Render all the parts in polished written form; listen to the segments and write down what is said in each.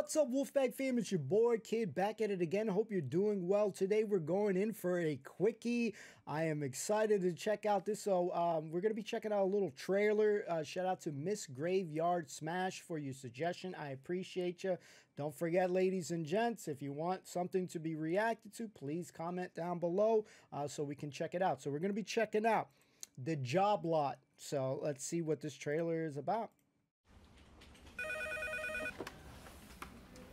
What's up, Wolfpack fam? It's your boy Kid back at it again. Hope you're doing well. Today we're going in for a quickie. I am excited to check out this. So we're going to be checking out a little trailer. Shout out to Miss Graveyard Smash for your suggestion. I appreciate you. Don't forget, ladies and gents, if you want something to be reacted to, please comment down below so we can check it out. So we're going to be checking out The Job Lot. So let's see what this trailer is about.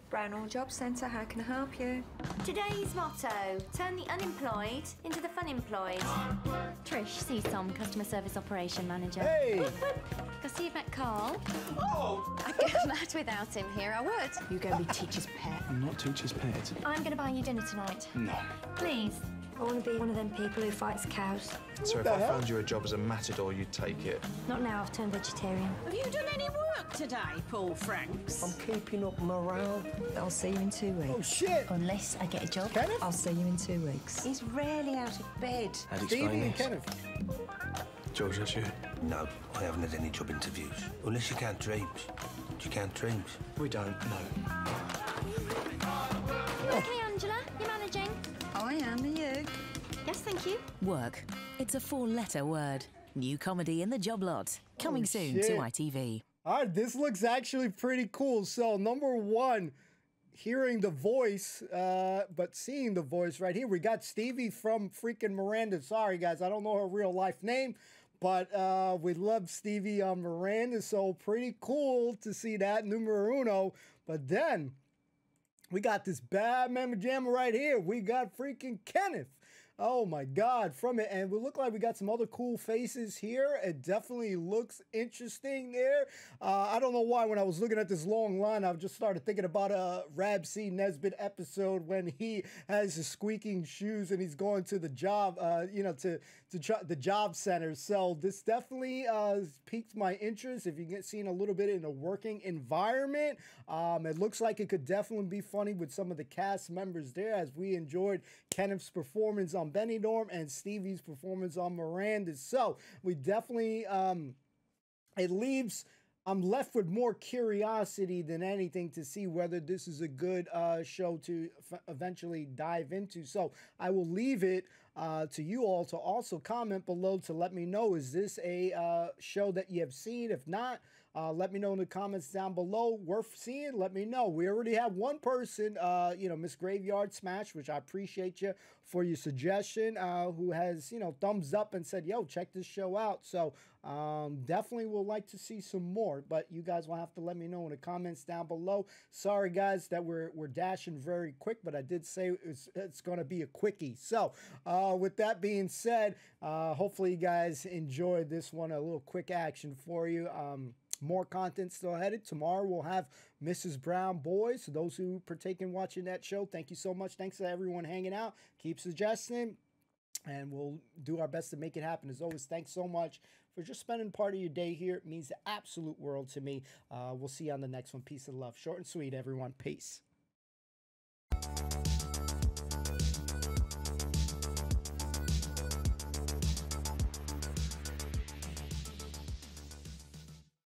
Brownall Job Centre, how can I help you? Today's motto, turn the unemployed into the fun-employed. Trish, CSOM, Customer Service Operation Manager. Hey! I see you've met Carl. Oh! I'd go mad without him here, I would. You're going to be teacher's pet. I'm not teacher's pet. I'm going to buy you dinner tonight. No. Please. I want to be one of them people who fights cows. So if I found you a job as a matador, you'd take it? Not now, I've turned vegetarian. Have you done any work today, Paul Franks? I'm keeping up morale. I'll see you in 2 weeks. Oh, shit! Unless I get a job, Kenneth? I'll see you in 2 weeks. He's rarely out of bed. Stevie and Kenneth. George, that's you? No, I haven't had any job interviews. Unless you count dreams. Do you count dreams? We don't, no. OK, Angela, you're managing. I am, are you? Yes, thank you. Work. It's a four-letter word. New comedy in The Job Lot. Coming soon to ITV. All right, this looks actually pretty cool. So, number one, hearing the voice, but seeing the voice right here. We got Stevie from freaking Miranda. Sorry, guys, I don't know her real-life name, but we love Stevie on Miranda, so pretty cool to see that, numero uno. But then we got this bad mamma jamma right here. We got freaking Kenneth. Oh my God, from it. And we look like we got some other cool faces here. It definitely looks interesting there. I don't know why when I was looking at this long line, I just started thinking about a Rab C. Nesbitt episode when he has his squeaking shoes and he's going to the job, you know, to the job center. So this definitely piqued my interest. If you get seen a little bit in a working environment, it looks like it could definitely be fun with some of the cast members there, as we enjoyed Kenneth's performance on Benny Norm and Stevie's performance on Miranda. So we definitely, it leaves, I'm left with more curiosity than anything to see whether this is a good show to eventually dive into. So I will leave it to you all to also comment below to let me know, is this a show that you have seen? If not, let me know in the comments down below. Worth seeing? Let me know. We already have one person, you know, Miss Graveyard Smash, which I appreciate you for your suggestion, who has, you know, thumbs up and said, yo, check this show out. So definitely will like to see some more. But you guys will have to let me know in the comments down below. Sorry, guys, that we're dashing very quick, but I did say it's going to be a quickie. So with that being said, hopefully you guys enjoyed this one, a little quick action for you. More content still ahead. Tomorrow we'll have Mrs. Brown Boys. So those who partake in watching that show, thank you so much. Thanks to everyone hanging out. Keep suggesting. And we'll do our best to make it happen. As always, thanks so much for just spending part of your day here. It means the absolute world to me. We'll see you on the next one. Peace and love. Short and sweet, everyone. Peace.